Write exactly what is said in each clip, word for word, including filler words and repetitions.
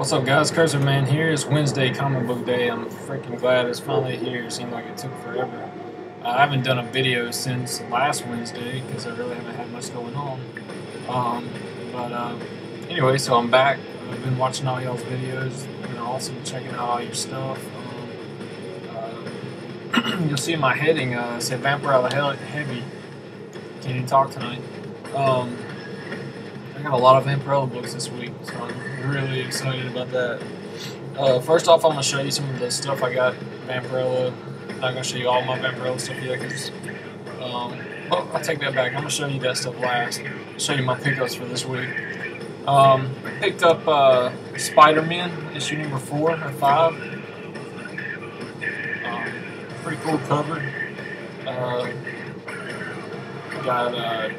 What's up, guys? Cursor Man here. It's Wednesday, comic book day. I'm freaking glad it's finally here. It seemed like it took forever. Uh, I haven't done a video since last Wednesday because I really haven't had much going on. Um, but uh, anyway, so I'm back. I've been watching all y'all's videos. Been awesome checking out all your stuff. Um, uh, you'll see in my heading, uh, it said Vampirella Heavy. Can you talk tonight? Um, I got a lot of Vampirella books this week, so I'm really excited about that. Uh, first off, I'm going to show you some of the stuff I got Vampirella. I'm not going to show you all my Vampirella stuff yet, because, um, well, I take that back. I'm going to show you that stuff last. I'll show you my pickups for this week. Um, I picked up uh, Spider-Man, issue number four or five. Um, pretty cool cover. Uh, got, uh...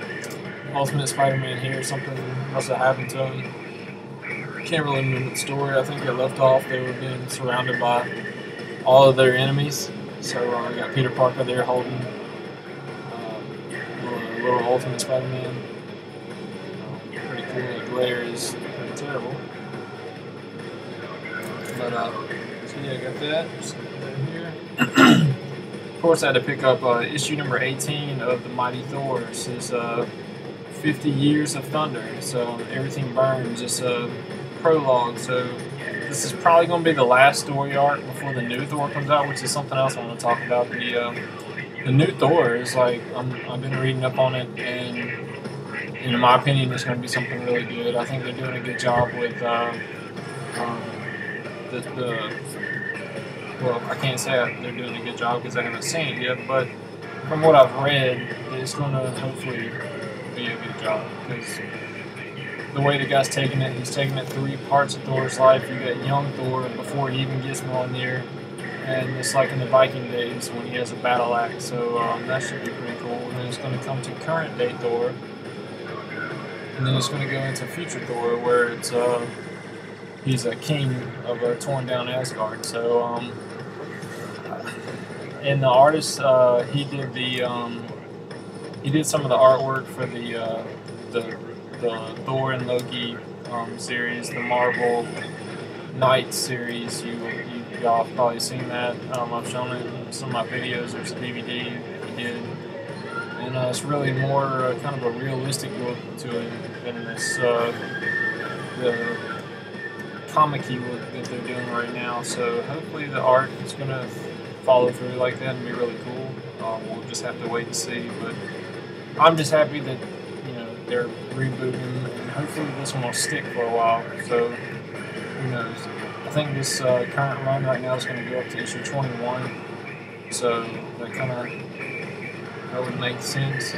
Ultimate Spider-Man here, something must have happened to him. Can't really remember the story. I think they left off. They were being surrounded by all of their enemies. So uh, we got Peter Parker there holding uh, little, little Ultimate Spider-Man. Uh, pretty cool. The glare is pretty terrible. But uh, so yeah, I got that. Just right here. Of course, I had to pick up uh, issue number eighteen of the Mighty Thor. This is uh. fifty years of thunder, so everything burns. It's a prologue, so this is probably going to be the last story arc before the new Thor comes out, which is something else I want to talk about. The uh, the new Thor is like I'm, I've been reading up on it, and in my opinion, it's going to be something really good. I think they're doing a good job with uh, um, the, the well, I can't say they're doing a good job because I haven't seen it yet, but from what I've read, it's going to hopefully be a good job, because the way the guy's taking it, he's taking it three parts of Thor's life. You got young Thor before he even gets Mjolnir, and it's like in the Viking days when he has a battle axe, so um, that should be pretty cool. And then it's going to come to current day Thor, and then it's going to go into future Thor where it's uh, he's a king of a torn down Asgard. So um, and the artist, uh, he did the um, He did some of the artwork for the uh, the, the Thor and Loki um, series, the Marvel Knights series. You y'all have probably seen that. Um, I've shown it in some of my videos. There's a D V D he did, and uh, it's really more uh, kind of a realistic look to it than this uh, the comic-y look that they're doing right now. So hopefully the art is gonna follow through like that and be really cool. Um, we'll just have to wait and see, but I'm just happy that, you know, they're rebooting, and hopefully this one will stick for a while. So who knows? I think this uh, current run right now is going to go up to issue twenty-one. So that kind of that would make sense,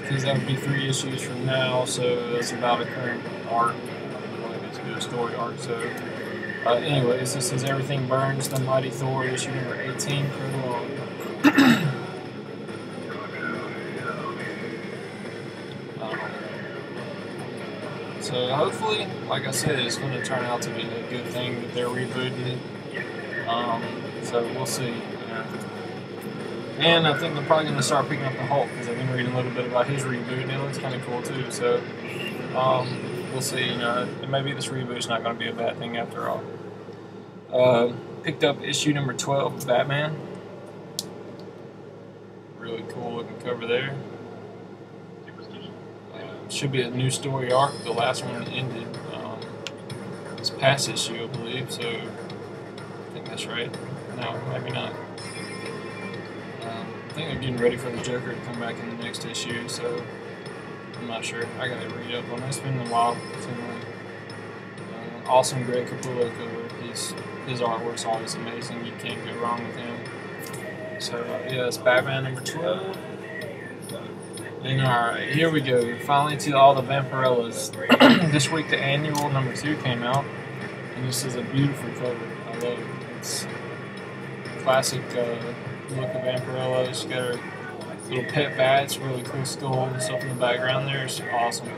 because that would be three issues from now. So that's about a current arc. It's a story arc. So uh, anyways, this is Everything Burns, the Mighty Thor, issue number eighteen. So hopefully, like I said, it's going to turn out to be a good thing that they're rebooting it. Um, so we'll see. You know. And I think they're probably going to start picking up the Hulk, because I've been reading a little bit about his reboot, and it looks kind of cool too. So um, we'll see. You know, maybe this reboot's not going to be a bad thing after all. Uh, picked up issue number twelve, Batman. Really cool looking cover there. Should be a new story arc. The last one ended um, this past issue, I believe, so I think that's right. No, maybe not. Um, I think they're getting ready for the Joker to come back in the next issue, so I'm not sure. I gotta read up on it. It's been a while. It's been like, uh, awesome Greg Capullo cover. His, his artwork's always amazing. You can't go wrong with him. So, uh, yeah, it's Batman number twelve. Alright, here we go. Finally to all the Vampirellas. This week the annual number two came out, and this is a beautiful cover. I love it. It's classic uh, look of Vampirella. She's got her little pet bats, really cool skull and stuff in the background there. It's awesome.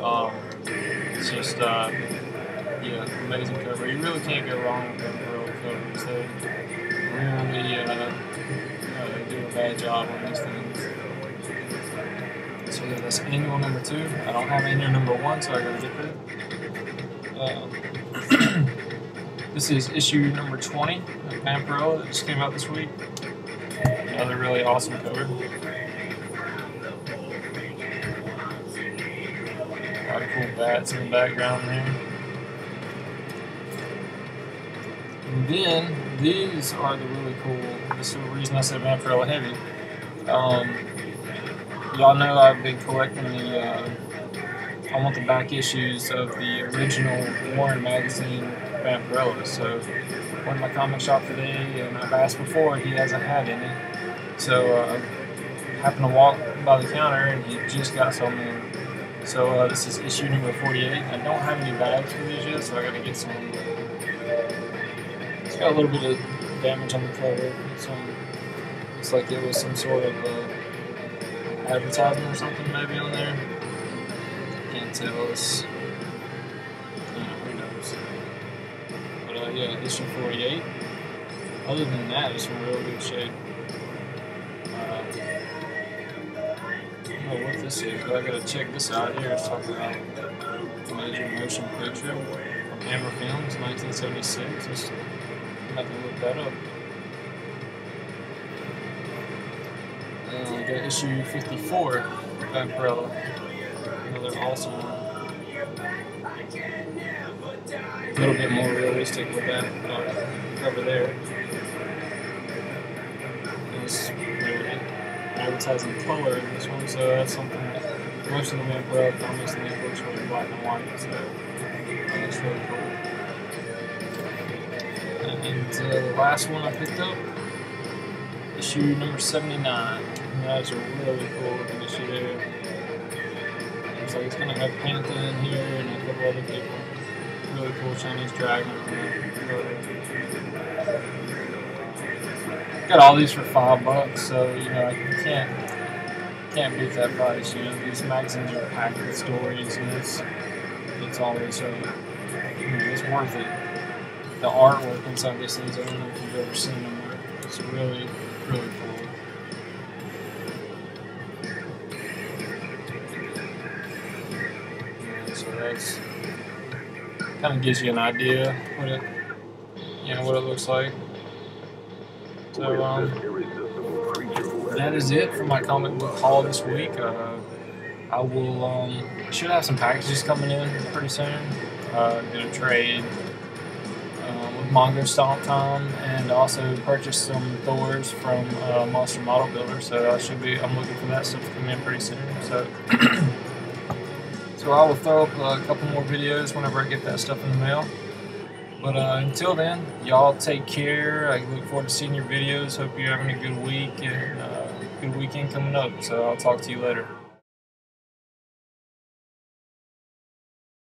Um, it's just, uh, yeah, amazing cover. You really can't go wrong with Vampirella covers. They really uh, uh, do a bad job on these things. So yeah, that's annual number two. I don't have annual number one, so I gotta get that. Um, this is issue number twenty of Vampirella that just came out this week. Another really awesome cover. A lot of cool bats in the background there. And then these are the really cool. This is the reason I said Vampirella heavy. Um, y'all know I've been collecting the. Uh, I want the back issues of the original Warren magazine Vampirella. So I went to my comic shop today, and I've asked before, he hasn't had any. So uh, I happened to walk by the counter, and he just got so many. So uh, this is issue number forty-eight. I don't have any bags for these yet, so I got to get some. It's got a little bit of damage on the cover. Some, it's like it was some sort of uh, advertisement or something maybe on there. Can't tell us. You know, who knows? But uh, yeah, issue forty-eight. Other than that, it's in real good shape. Uh, I don't know what this is, but I gotta check this out here. It's talking about a major motion picture from Hammer Films, nineteen seventy-six. Just have to look that up. Uh, I got issue fifty-four of Vampirella. Another awesome one. A little bit more realistic with that uh, cover there. It's really advertising color in this one, so that's something that most of the Vampirella comics and the books are black and white, so that's really cool. And uh, the last one I picked up, issue number seventy-nine. That is a really cool looking issue there. So it's going to have Pantha in here and a couple other people. Really cool Chinese dragon. Got all these for five bucks, so you know you can't can't beat that price. You know these magazines are packed with stories, and it's it's always so you know, it's worth it. The artwork inside these things, I don't know if you've ever seen them. It's really really cool. It's, kind of gives you an idea what it, you know, what it looks like. So um, that is it for my comic book haul this week. Uh, I will um, should have some packages coming in pretty soon. Uh, I'm gonna trade uh, with Mongo Stomp Tom and also purchase some Thors from uh, Monster Model Builder. So I should be. I'm looking for that stuff to come in pretty soon. So. So I will throw up a couple more videos whenever I get that stuff in the mail. But uh, until then, y'all take care. I look forward to seeing your videos. Hope you're having a good week and a uh, good weekend coming up. So I'll talk to you later.